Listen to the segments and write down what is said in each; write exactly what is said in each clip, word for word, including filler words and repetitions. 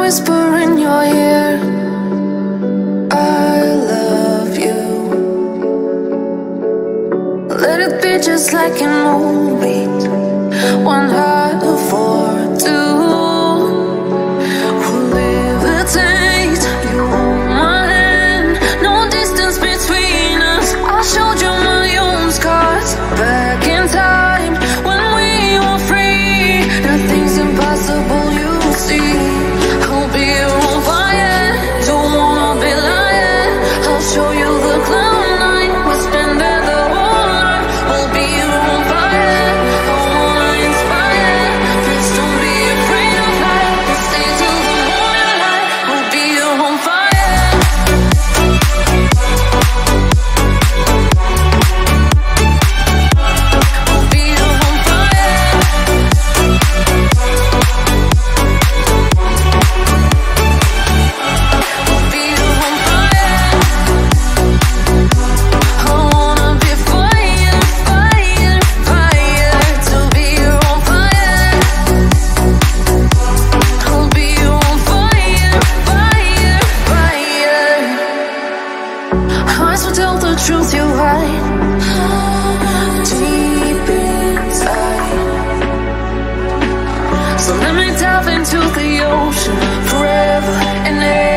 Whisper in your ear, I love you. Let it be just like a movie, one heart for two. We'll levitate, you hold my hand, no distance between us. I showed you my own scars back in time when we were free. Nothing's impossible, you see. Truth you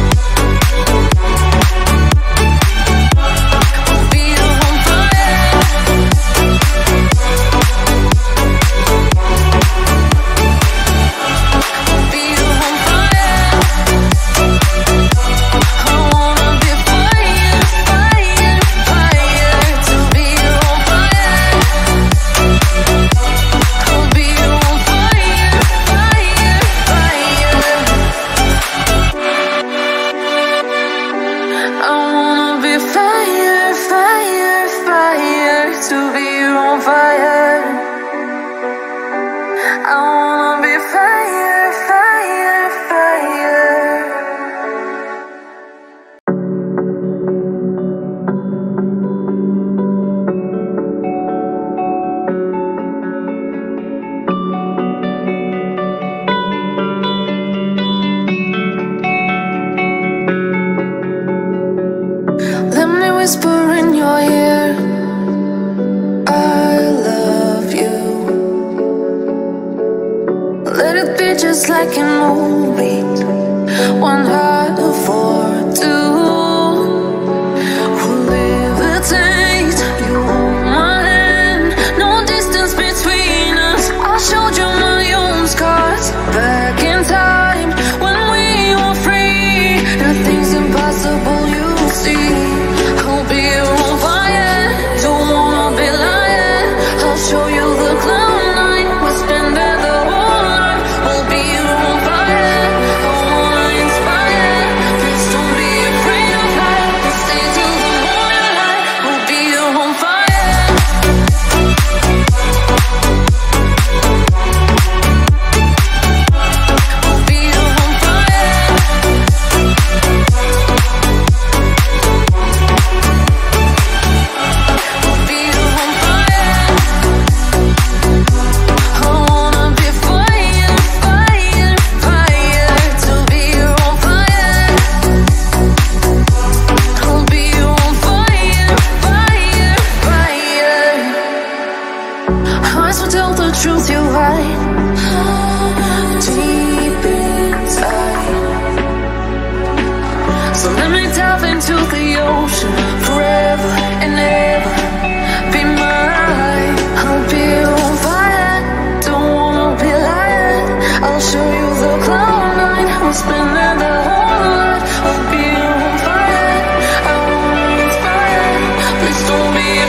hide deep inside. So let me dive into the ocean forever and ever. Be mine, I'll be on fire. Don't wanna be lying. I'll show you the cloud nine. We'll spend another whole lot. I'll be on fire. I wanna inspire. Please don't be afraid of me. Stay to the morning. Whisper in your ear, I love you. Let it be just like a movie, one heart for two. We'll levitate, you hold my hand, no distance between us. I showed you my own scars back in time when we were free. Nothing's impossible, you see. Tell the truth you hide deep inside. So let me dive into the ocean forever and ever. Be mine, I'll be on fire. Don't wanna be lying. I'll show you the cloud nine. We'll spend another whole lot. I'll be on fire. I wanna inspire. Please don't be afraid.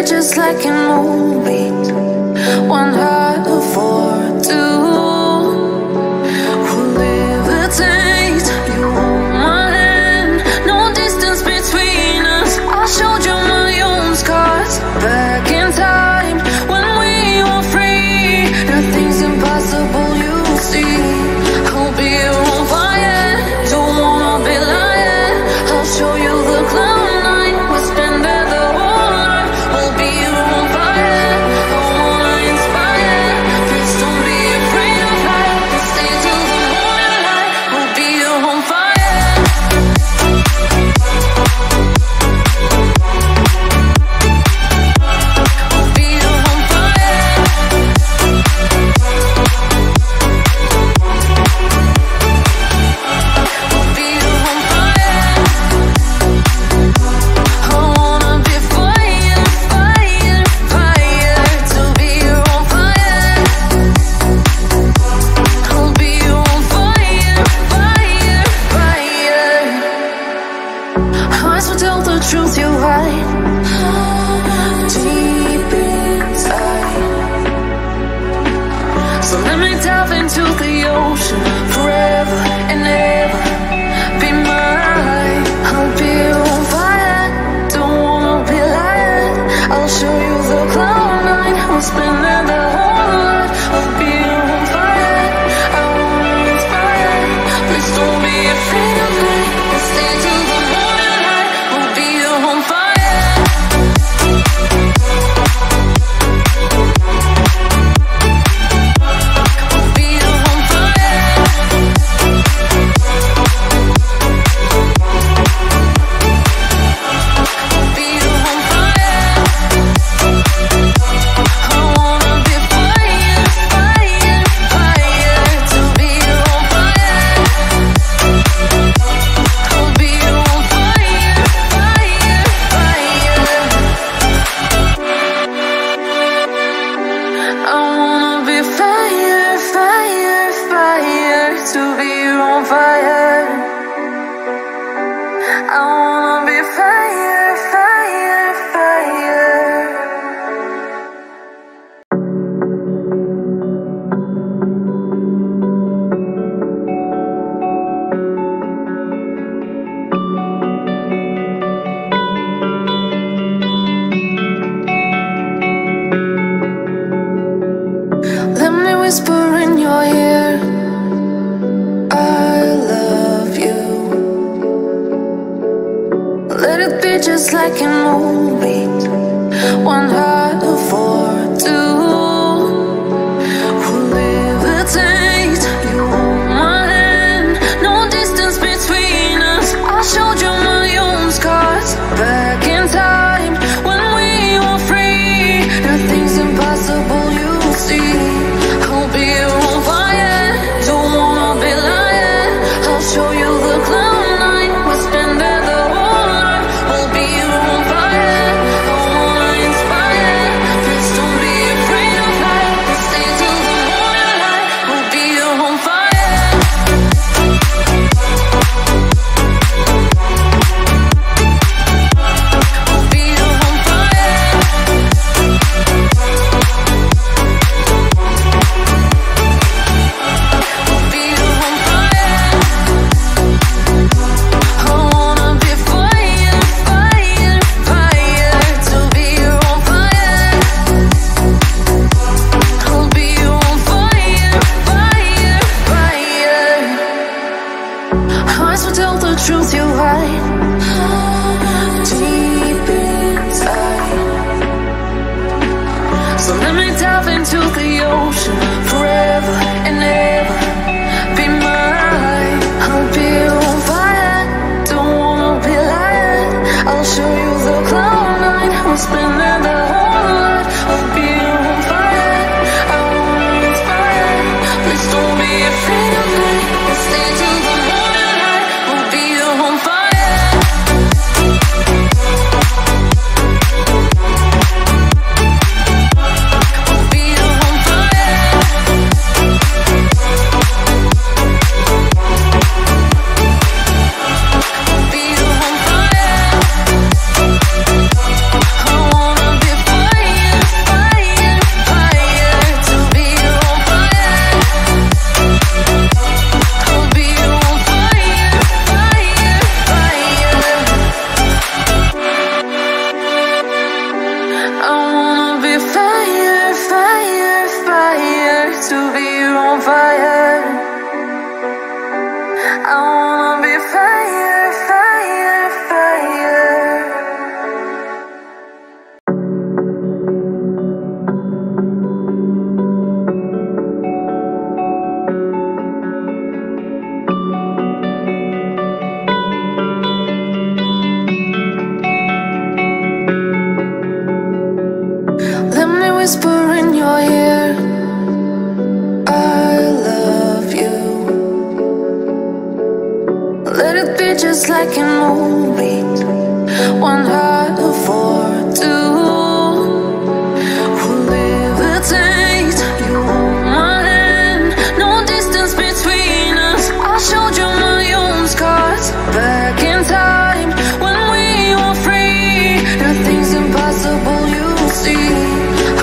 We're just like an old beat, one heart for two. We'll levitate, you hold my hand, no distance between us. I showed you my own scars back in time when we were free. Nothing's impossible, you see. I'll be your own fire, don't wanna be lying. I'll show you the cloud. Be whisper in your ear, I love you. Let it be just like a movie, one heart for two. We'll levitate, you hold my hand, no distance between us. I showed you my own scars back in time when we were free. Nothing's impossible, you see.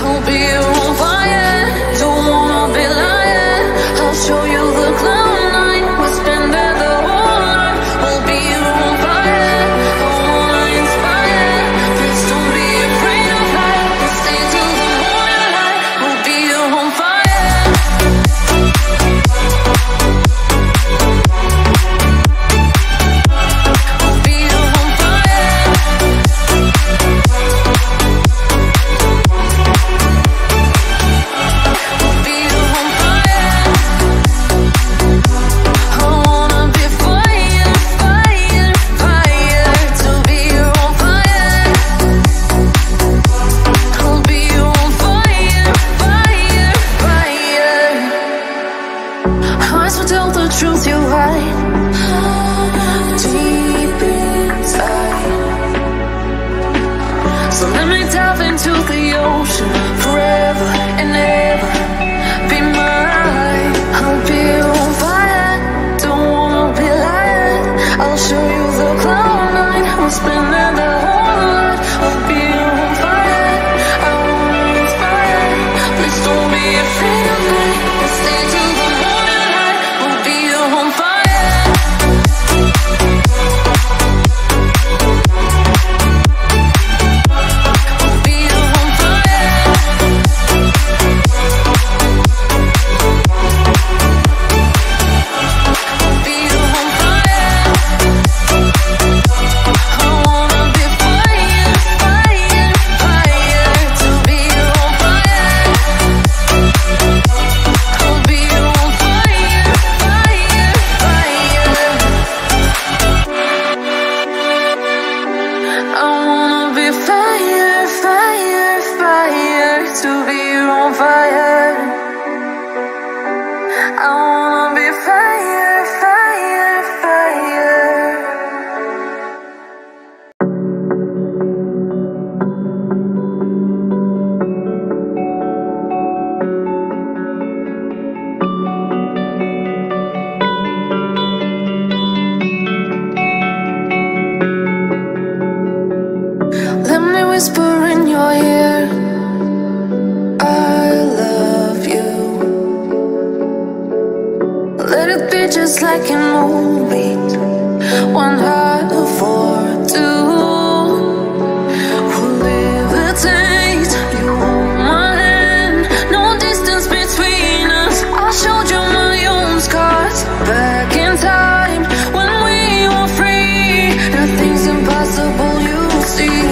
I'll be your own fire, don't wanna be lying. I'll show you the cloud nine, we'll spin by the water. We'll be your own fire, I wanna inspire. Please don't be afraid of life, we'll stay till the morning light. We'll be your own fire. Truth, you're right, deep inside. So let me dive into the ocean forever and ever. Be mine, I'll be on fire. Don't wanna be lying. I'll show you the cloud nine. We'll spend another whole night. I'll be on fire. I wanna inspire. Please don't be afraid of me. Stay till the morning light. We'll be your own fire. Whisper in your ear, I love you. Let it be just like a movie, one heart for two. We'll levitate, you hold my hand, no distance between us. I showed you my own scars back in time when we were free. Nothing's impossible, you see.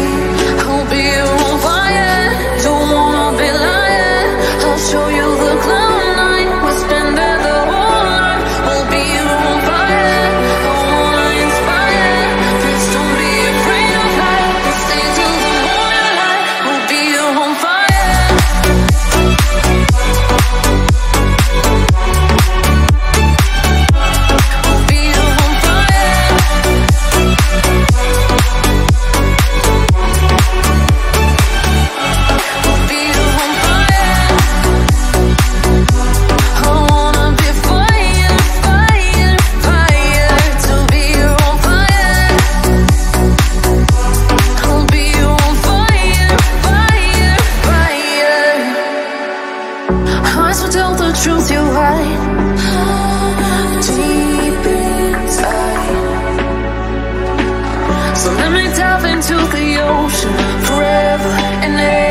Truth, you're right, deep inside. So let me dive into the ocean forever and ever.